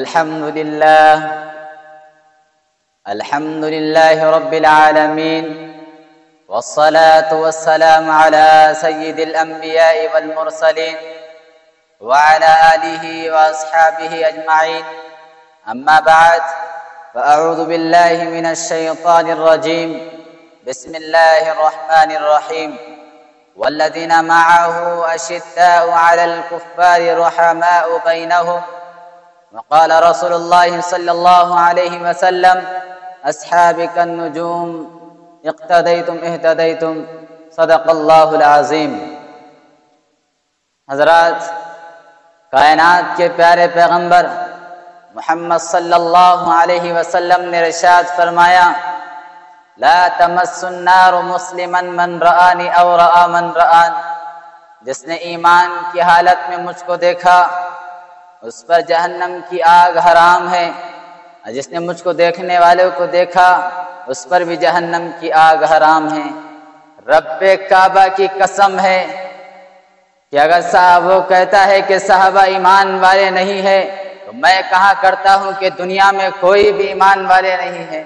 الحمد لله رب العالمين، والصلاة والسلام على سيد الأنبياء والمرسلين وعلى آله وأصحابه أجمعين. أما بعد، فأعوذ بالله من الشيطان الرجيم. بسم الله الرحمن الرحيم. والذين معه أشداء على الكفار رحماء بينهم. وقال رسول الله صلى الله عليه وسلم: أصحابي كالنجوم اقتديتم اهتديتم. صدق الله العظيم. حضرات، کائنات کے پیارے پیغمبر محمد صلی اللہ علیہ وسلم نے ارشاد فرمایا: لا تمس النار مسلما من رآنی او رآ من رآن. جس نے ایمان کی حالت میں مجھ کو دیکھا اس پر جہنم کی آگ حرام ہے، اور جس نے مجھ کو دیکھنے والے کو دیکھا اس پر بھی جہنم کی آگ حرام ہے. رب کعبہ کی قسم ہے کہ اگر وہ کہتا ہے کہ صحابہ ایمان والے نہیں ہے، تو میں کہا کرتا ہوں کہ دنیا میں کوئی بھی ایمان والے نہیں ہے.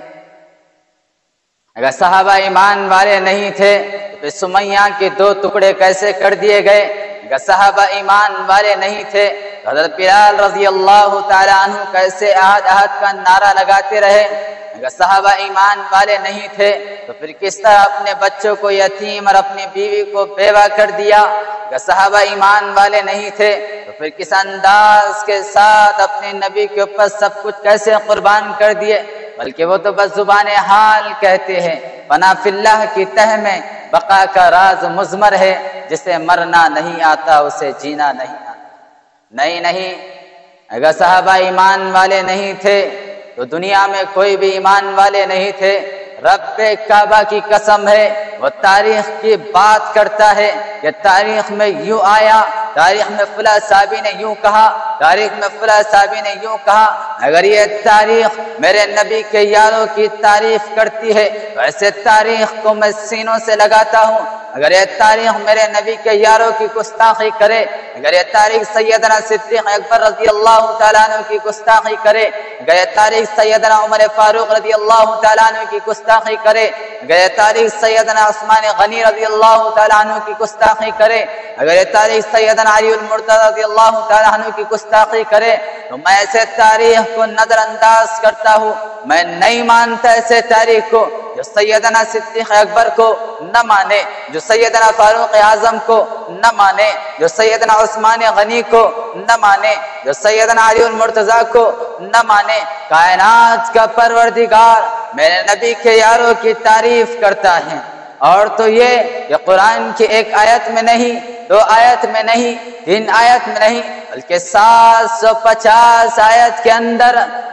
اگر صحابہ ایمان والے نہیں تھے تو سمیہ کے دو ٹکڑے کیسے کر دیے گئے؟ اگر صحابہ ایمان والے نہیں تھے تو حضرت بلال رضی اللہ تعالیٰ عنہ کیسے احد احد کا نعرہ لگاتے رہے؟ اگر صحابہ ایمان والے نہیں تھے تو پھر کس طرح اپنے بچوں کو یتیم اور اپنی بیوی کو بیوہ کر دیا؟ اگر صحابہ ایمان والے نہیں تھے تو پھر کس انداز کے ساتھ اپنے نبی کے اوپر سب کچھ کیسے قربان کر دیے؟ بلکہ وہ تو بس زبان حال کہتے ہیں. فنا فی اللہ کی تہ میں بقا کا راز مضمر ہے، جسے مرنا نہیں آتا اسے جینا نہیں آتا. نہیں، اگر صحابہ ایمان والے نہیں تھے تو دنیا میں کوئی بھی ایمان والے نہیں تھے. رب کعبہ کی قسم ہے. وہ تاریخ کی بات کرتا ہے کہ تاریخ میں یوں آیا، تاریخ میں فلاں صحابی نے یوں کہا، تاریخ میں فلاں صحابی نے یوں کہا. اگر یہ تاریخ میرے نبی کے یاروں کی تعریف کرتی ہے تو ایسے تاریخ کو میں سینوں سے لگاتا ہوں. اگر یہ تاریخ میرے نبی کے یاروں کی گستاخی کرے، اگر یہ تاریخ سیدنا صدیق اکبر رضی اللہ تعالیٰ عنہ کی گستاخی کرے، اگر یہ تاریخ سیدنا عمر فاروق رضی اللہ تعالیٰ عنہ کی گستاخی کرے، اگر یہ تاریخ سیدنا عثمان غنی رضی اللہ تعالیٰ عنہ کی گستاخی کرے، اگر یہ تاریخ سیدنا علی المرتضی رضی اللہ تعالیٰ عنہ کی گستاخی کرے، تو میں ایسے تاریخ کو نظر انداز کرتا ہوں. میں نہیں مانتا ایسے تاریخ کو. جو سیدنا صدیق اکبر کو نہ مانے، جو سیدنا فاروق اعظم کو نہ مانے، جو سیدنا عثمان غنی کو نہ مانے، جو سیدنا علی المرتضی کو نہ مانے. کائنات کا پروردگار میرے نبی کے یاروں کی تعریف کرتا ہے. اور تو یہ قرآن کی ایک آیت میں نہیں، دو آیت میں نہیں، تین آیت میں نہیں، بلکہ 750 آیت کے اندر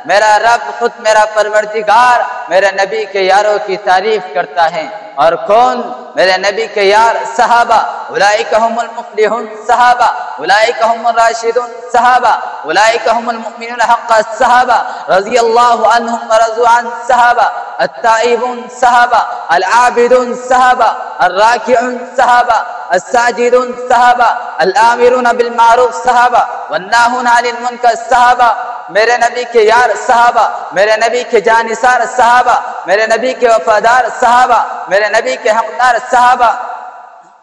میرا رب خود، میرا پروردگار میرے نبی کے یاروں کی تعریف کرتا ہے. اور کون میرے نبی کے یار؟ صحابہ. اولئک هم المفلحون. صحابہ. اولئک هم الراشدون. صحابہ. اولئک هم المؤمنون حقا. صحابہ رضی اللہ عنہم ورضوا عن. صحابہ. التائبون. صحابہ. العابدون. صحابہ. الراکعون. صحابہ. الساجدون. صحابہ. الآمرون بالمعروف. صحابہ. والناهون عن المنکر. صحابہ. میرے نبی کے یار صحابہ، میرے نبی کے جانثار صحابہ، میرے نبی کے وفادار صحابہ، میرے نبی کے حقدار صحابہ،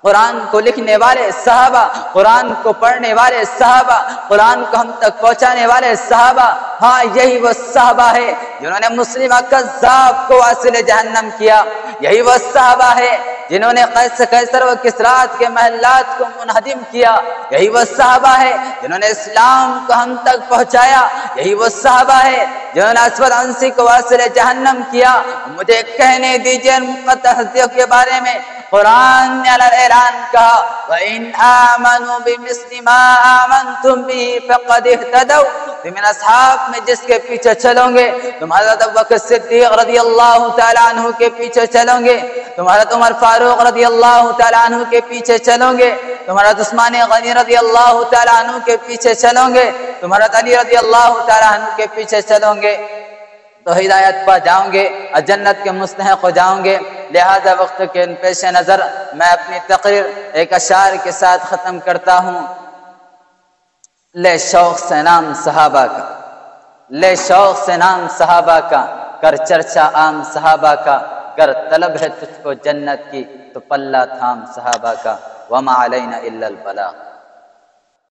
قرآن کو لکھنے والے صحابہ، قرآن کو پڑھنے والے صحابہ، قرآن کو ہم تک پہنچانے والے صحابہ. ہاں، یہی وہ صحابہ ہے جنہوں نے مسلم کذاب کو واسل جہنم کیا. یہی وہ صحابہ ہے جنہوں نے قیصر و کسرات کے محلات کو منہدم کیا. یہی وہ صحابہ ہے جنہوں نے اسلام کو ہم تک پہنچایا. یہی وہ صحابہ ہے جنہوں نے اسود عنسی کو واسل جہنم کیا. مجھے کہنے دیجئے ان مقدس ہستیوں کے بارے میں قرآن نے اعلان کہا: وَإِنْ آمَنُوا بِمِثْلِ مَا آمَنْتُمْ بِهِ فَقَدْ اِهْتَدَوْا. تم ان اصحاب میں جس کے پیچھے چلو گے، تم حضرت ابوبکر صدیق رضی اللہ تعالیٰ عنہ کے پیچھے چلو گے، تم حضرت عمر فاروق رضی اللہ تعالیٰ عنہ کے پیچھے چلو گے، تم حضرت عثمان غنی رضی اللہ تعالیٰ عنہ کے پیچھے چلو گے، تم حضرت علی رضی اللہ تعالیٰ عنہ کے پیچھے چلو گے، تو ہدایت پا جاؤں گے اور جنت کے مستحق ہو جاؤں گے. لہذا وقت کے پیش نظر میں اپنی تقریر ایک اشعار کے ساتھ ختم کرتا ہوں. لے شوق سے نام صحابہ کا، لے شوق سے نام صحابہ کا، کر چرچا عام صحابہ کا، کر طلب ہے تجھ کو جنت کی تو پلہ تھام صحابہ کا، وما علینا الا البلاغ.